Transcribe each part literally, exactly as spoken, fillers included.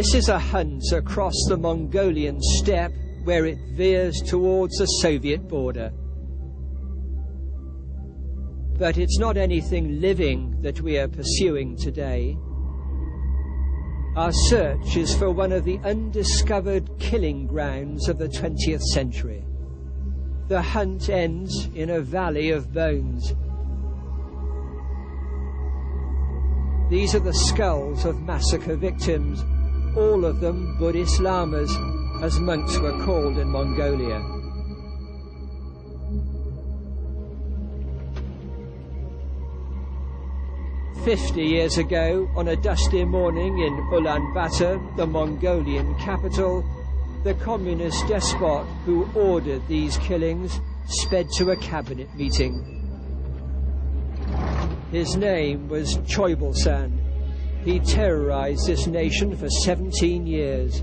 This is a hunt across the Mongolian steppe where it veers towards the Soviet border. But it's not anything living that we are pursuing today. Our search is for one of the undiscovered killing grounds of the twentieth century. The hunt ends in a valley of bones. These are the skulls of massacre victims, all of them Buddhist lamas, as monks were called in Mongolia. Fifty years ago, on a dusty morning in Ulaanbaatar, the Mongolian capital, the communist despot who ordered these killings sped to a cabinet meeting. His name was Choibalsan. He terrorized this nation for seventeen years.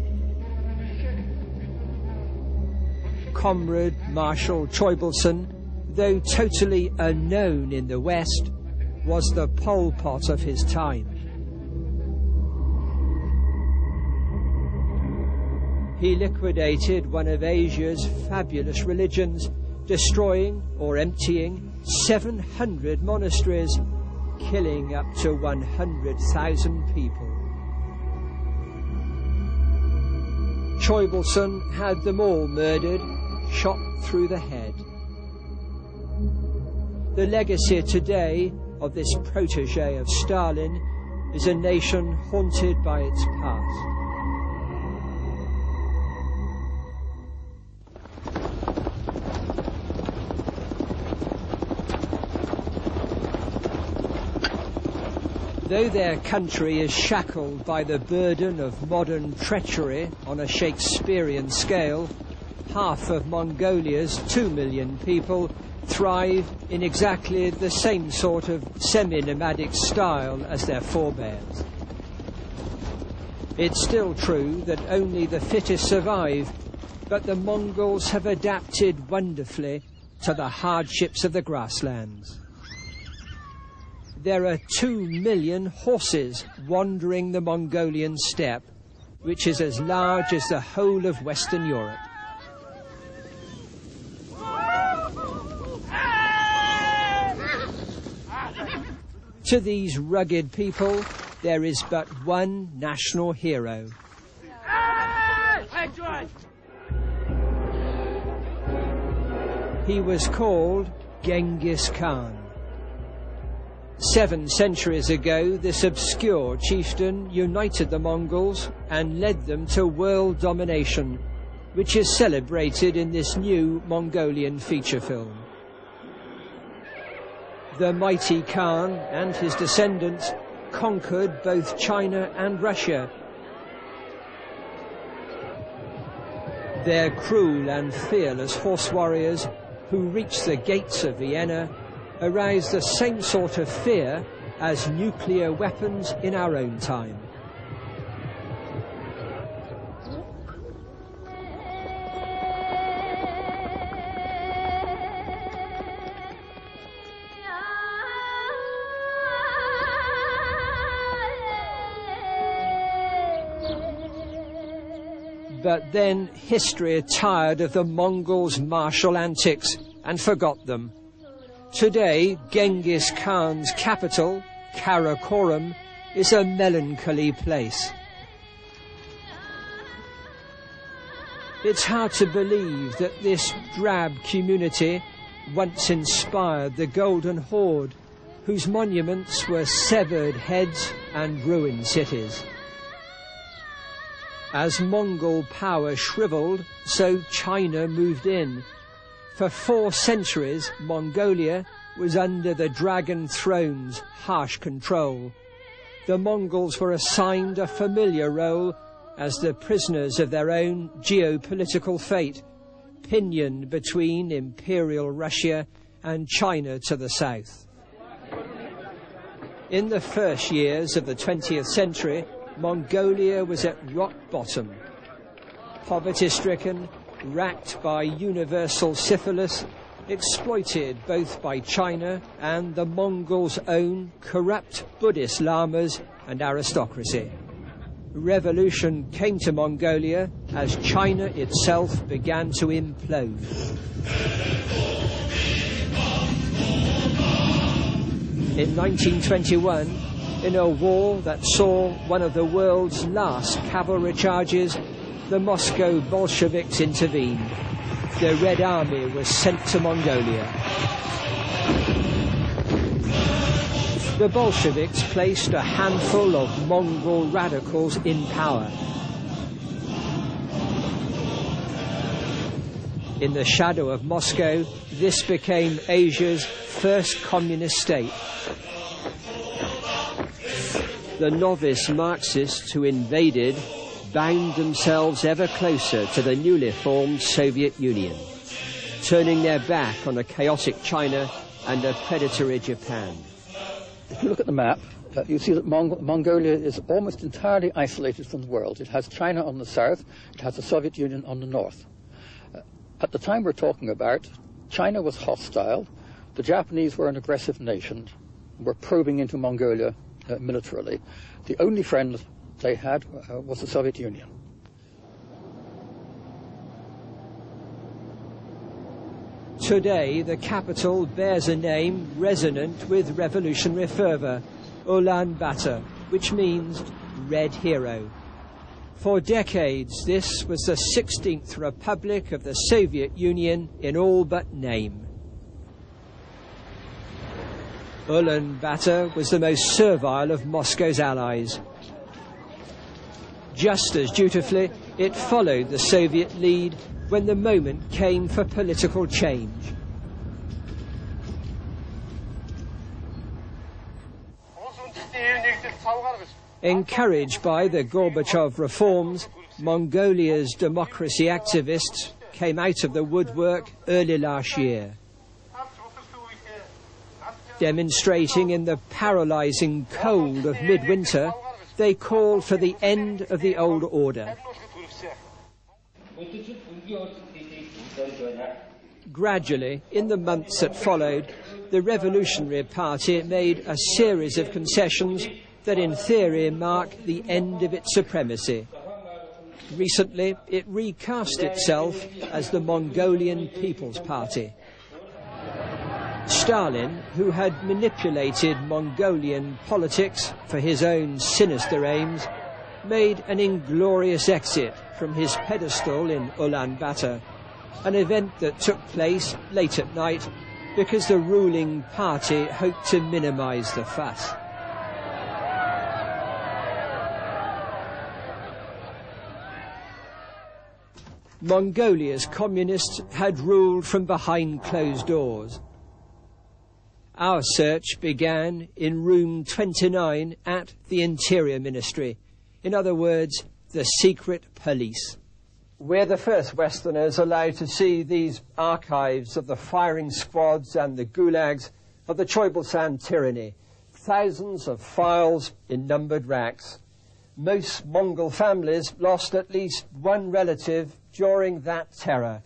Comrade Marshal Choibalsan, though totally unknown in the West, was the Pol Pot of his time. He liquidated one of Asia's fabulous religions, destroying or emptying seven hundred monasteries, killing up to one hundred thousand people. Choibalsan had them all murdered, shot through the head. The legacy today of this protege of Stalin is a nation haunted by its past. Though their country is shackled by the burden of modern treachery on a Shakespearean scale, half of Mongolia's two million people thrive in exactly the same sort of semi-nomadic style as their forebears. It's still true that only the fittest survive, but the Mongols have adapted wonderfully to the hardships of the grasslands. There are two million horses wandering the Mongolian steppe, which is as large as the whole of Western Europe. To these rugged people, there is but one national hero. He was called Genghis Khan. Seven centuries ago, this obscure chieftain united the Mongols and led them to world domination, which is celebrated in this new Mongolian feature film. The mighty Khan and his descendants conquered both China and Russia. Their cruel and fearless horse warriors, who reached the gates of Vienna, arouse the same sort of fear as nuclear weapons in our own time. But then history tired of the Mongols' martial antics and forgot them. Today, Genghis Khan's capital, Karakorum, is a melancholy place. It's hard to believe that this drab community once inspired the Golden Horde, whose monuments were severed heads and ruined cities. As Mongol power shriveled, so China moved in. For four centuries, Mongolia was under the Dragon Throne's harsh control. The Mongols were assigned a familiar role as the prisoners of their own geopolitical fate, pinioned between Imperial Russia and China to the south. In the first years of the twentieth century, Mongolia was at rock bottom. Poverty-stricken, racked by universal syphilis, exploited both by China and the Mongols' own corrupt Buddhist lamas and aristocracy. revolution came to Mongolia as China itself began to implode. In nineteen twenty-one, in a war that saw one of the world's last cavalry charges, the Moscow Bolsheviks intervened. The Red Army was sent to Mongolia. The Bolsheviks placed a handful of Mongol radicals in power. In the shadow of Moscow, this became Asia's first communist state. The novice Marxists who invaded bound themselves ever closer to the newly formed Soviet Union, turning their back on a chaotic China and a predatory Japan. If you look at the map, uh, you see that Mong Mongolia is almost entirely isolated from the world. It has China on the south, it has the Soviet Union on the north. Uh, at the time we're talking about, China was hostile, the Japanese were an aggressive nation, were probing into Mongolia Uh, militarily. The only friend they had uh, was the Soviet Union. Today, the capital bears a name resonant with revolutionary fervor, Ulaanbaatar, which means Red Hero. For decades, this was the sixteenth Republic of the Soviet Union in all but name. Ulaanbaatar was the most servile of Moscow's allies. Just as dutifully, it followed the Soviet lead when the moment came for political change. Encouraged by the Gorbachev reforms, Mongolia's democracy activists came out of the woodwork early last year, demonstrating in the paralyzing cold of midwinter. They called for the end of the old order. Gradually, in the months that followed, the Revolutionary Party made a series of concessions that in theory mark the end of its supremacy. Recently, it recast itself as the Mongolian People's Party. Stalin, who had manipulated Mongolian politics for his own sinister aims, made an inglorious exit from his pedestal in Ulaanbaatar, an event that took place late at night because the ruling party hoped to minimize the fuss. Mongolia's communists had ruled from behind closed doors. Our search began in room twenty-nine at the Interior Ministry. In other words, the secret police. We're the first Westerners allowed to see these archives of the firing squads and the gulags of the Choibalsan tyranny. Thousands of files in numbered racks. Most Mongol families lost at least one relative during that terror.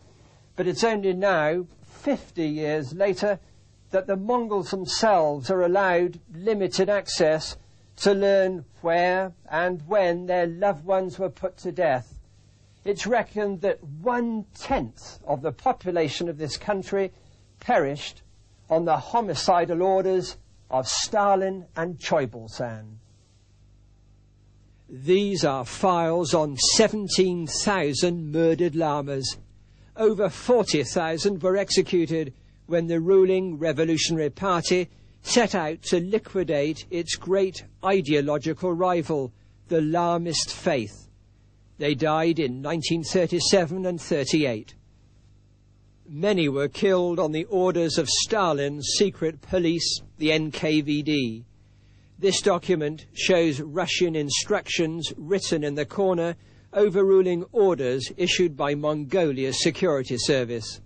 But it's only now, fifty years later, that the Mongols themselves are allowed limited access to learn where and when their loved ones were put to death. It's reckoned that one-tenth of the population of this country perished on the homicidal orders of Stalin and Choibalsan. These are files on seventeen thousand murdered llamas. Over forty thousand were executed when the ruling Revolutionary Party set out to liquidate its great ideological rival, the Lamaist faith. They died in nineteen thirty-seven and thirty-eight. Many were killed on the orders of Stalin's secret police, the N K V D. This document shows Russian instructions written in the corner, overruling orders issued by Mongolia's security service.